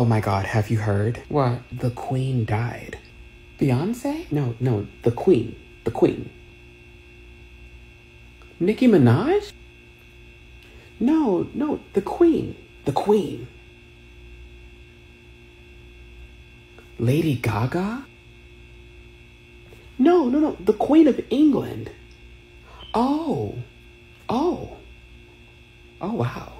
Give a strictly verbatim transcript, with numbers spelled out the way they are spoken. Oh my God, have you heard? What? The Queen died. Beyonce? No, no, the Queen. The Queen. Nicki Minaj? No, no, the Queen. The Queen. Lady Gaga? No, no, no, the Queen of England. Oh. Oh. Oh, wow.